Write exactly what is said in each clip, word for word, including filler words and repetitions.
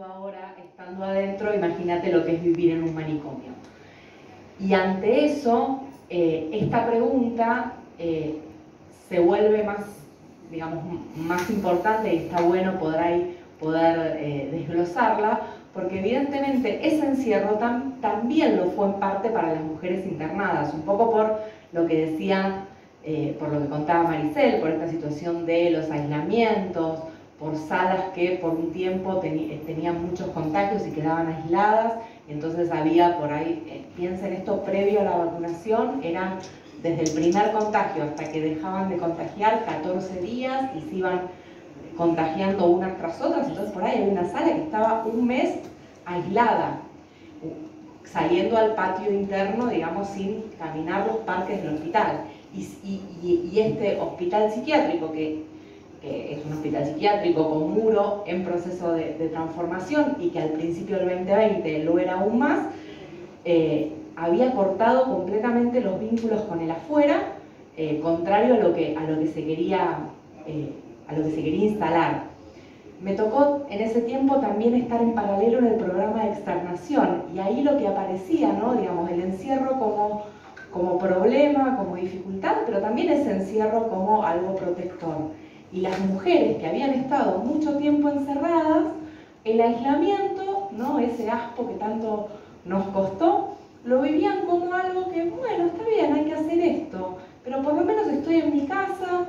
tú ahora estando adentro, imagínate lo que es vivir en un manicomio. Y ante eso, eh, esta pregunta eh, se vuelve más, digamos, más importante, y está bueno poder, ahí, poder eh, desglosarla, porque evidentemente ese encierro tam, también lo fue en parte para las mujeres internadas, un poco por lo que decía, eh, por lo que contaba Maricel, por esta situación de los aislamientos, por salas que por un tiempo tenían muchos contagios y quedaban aisladas, y entonces había por ahí, eh, piensen esto, previo a la vacunación, eran desde el primer contagio hasta que dejaban de contagiar catorce días y se iban contagiando unas tras otras, entonces por ahí hay una sala que estaba un mes aislada, saliendo al patio interno, digamos, sin caminar los parques del hospital. Y, y, y este hospital psiquiátrico que... que es un hospital psiquiátrico con muro en proceso de, de transformación y que al principio del veinte veinte lo era aún más, eh, había cortado completamente los vínculos con el afuera, eh, contrario a lo que, a lo que se quería, eh, a lo que se quería instalar. Me tocó en ese tiempo también estar en paralelo en el programa de externación, y ahí lo que aparecía, ¿no? Digamos, el encierro como, como problema, como dificultad, pero también ese encierro como algo protector. Y las mujeres que habían estado mucho tiempo encerradas, el aislamiento, ¿no? Ese aspo que tanto nos costó, lo vivían como algo que, bueno, está bien, hay que hacer esto, pero por lo menos estoy en mi casa,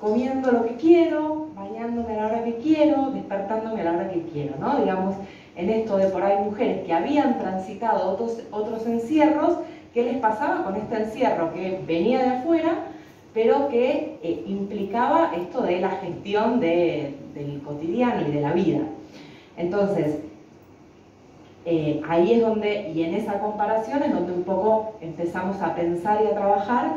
comiendo lo que quiero, bañándome a la hora que quiero, despertándome a la hora que quiero, ¿no? Digamos, en esto de por ahí mujeres que habían transitado otros, otros encierros, ¿qué les pasaba con este encierro que venía de afuera? Pero que eh, implicaba esto de la gestión de, del cotidiano y de la vida. Entonces, eh, ahí es donde, y en esa comparación es donde un poco empezamos a pensar y a trabajar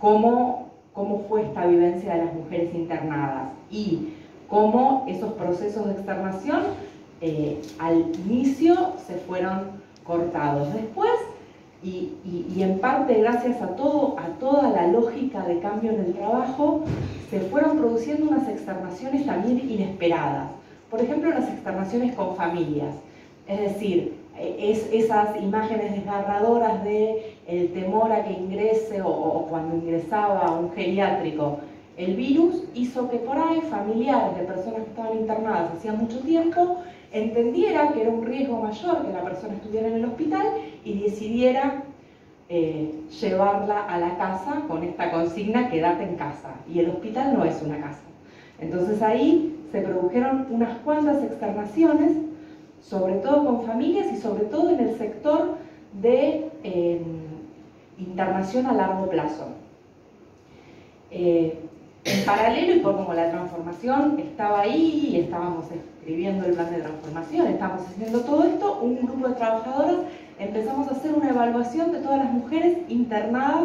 cómo, cómo fue esta vivencia de las mujeres internadas y cómo esos procesos de externación eh, al inicio se fueron cortados. Después, Y, y, y en parte gracias a, todo, a toda la lógica de cambio en el trabajo, se fueron produciendo unas externaciones también inesperadas. Por ejemplo, las externaciones con familias, es decir, es, esas imágenes desgarradoras de el temor a que ingrese o, o cuando ingresaba a un geriátrico. El virus hizo que por ahí familiares de personas que estaban internadas hacía mucho tiempo entendiera que era un riesgo mayor que la persona estuviera en el hospital y decidiera eh, llevarla a la casa con esta consigna: quédate en casa, y el hospital no es una casa. Entonces ahí se produjeron unas cuantas externaciones, sobre todo con familias y sobre todo en el sector de eh, internación a largo plazo. Eh, En paralelo, y por como la transformación estaba ahí y estábamos escribiendo el plan de transformación, estábamos haciendo todo esto, un grupo de trabajadoras empezamos a hacer una evaluación de todas las mujeres internadas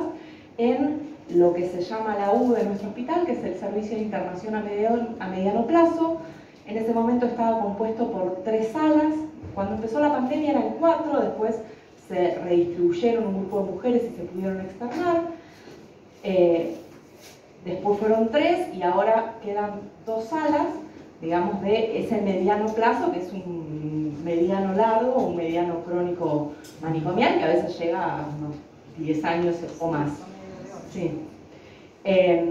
en lo que se llama la U de nuestro hospital, que es el Servicio de Internación a Mediano, a mediano Plazo. En ese momento estaba compuesto por tres salas. Cuando empezó la pandemia eran cuatro, después se redistribuyeron un grupo de mujeres y se pudieron externar. Eh, Después fueron tres y ahora quedan dos salas, digamos, de ese mediano plazo, que es un mediano largo, un mediano crónico manicomial, que a veces llega a unos diez años o más. Sí. Eh,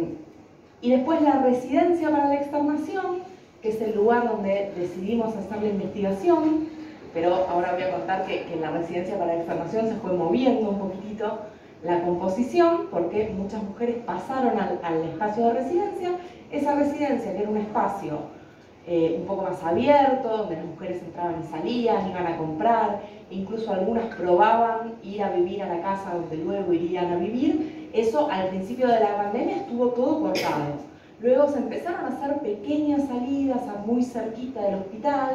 y después la residencia para la externación, que es el lugar donde decidimos hacer la investigación, pero ahora voy a contar que, que la residencia para la externación se fue moviendo un poquitito la composición, porque muchas mujeres pasaron al, al espacio de residencia. Esa residencia, que era un espacio eh, un poco más abierto, donde las mujeres entraban y salían, iban a comprar, incluso algunas probaban ir a vivir a la casa donde luego irían a vivir. Eso al principio de la pandemia estuvo todo cortado. Luego se empezaron a hacer pequeñas salidas a muy cerquita del hospital,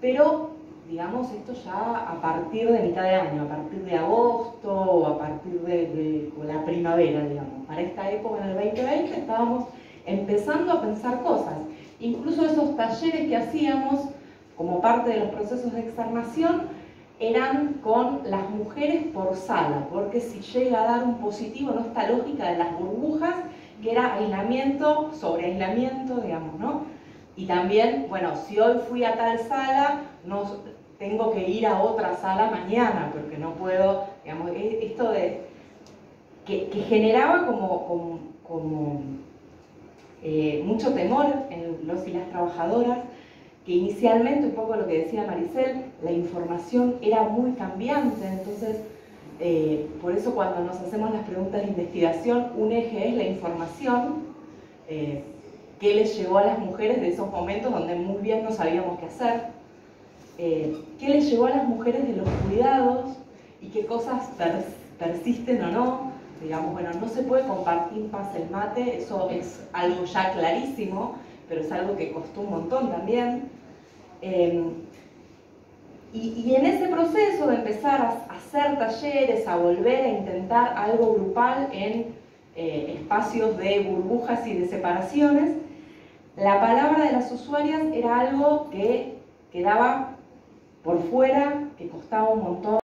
pero digamos, esto ya a partir de mitad de año, a partir de agosto o a partir de, de la primavera, digamos. Para esta época, en el veinte veinte, estábamos empezando a pensar cosas. Incluso esos talleres que hacíamos como parte de los procesos de externación eran con las mujeres por sala, porque si llega a dar un positivo, no, esta lógica de las burbujas, que era aislamiento sobre aislamiento, digamos, ¿no? Y también, bueno, si hoy fui a tal sala, no tengo que ir a otra sala mañana, porque no puedo, digamos, esto de... que, que generaba como, como, como eh, mucho temor en los y las trabajadoras, que inicialmente, un poco lo que decía Maricel, la información era muy cambiante, entonces, eh, por eso cuando nos hacemos las preguntas de investigación, un eje es la información, eh, que les llevó a las mujeres de esos momentos donde muy bien no sabíamos qué hacer, eh, qué les llevó a las mujeres de los cuidados y qué cosas pers persisten o no, digamos, bueno, no se puede compartir paz el mate, eso es algo ya clarísimo, pero es algo que costó un montón también. Eh, y, y en ese proceso de empezar a hacer talleres, a volver a intentar algo grupal en eh, espacios de burbujas y de separaciones, la palabra de las usuarias era algo que quedaba por fuera, que costaba un montón.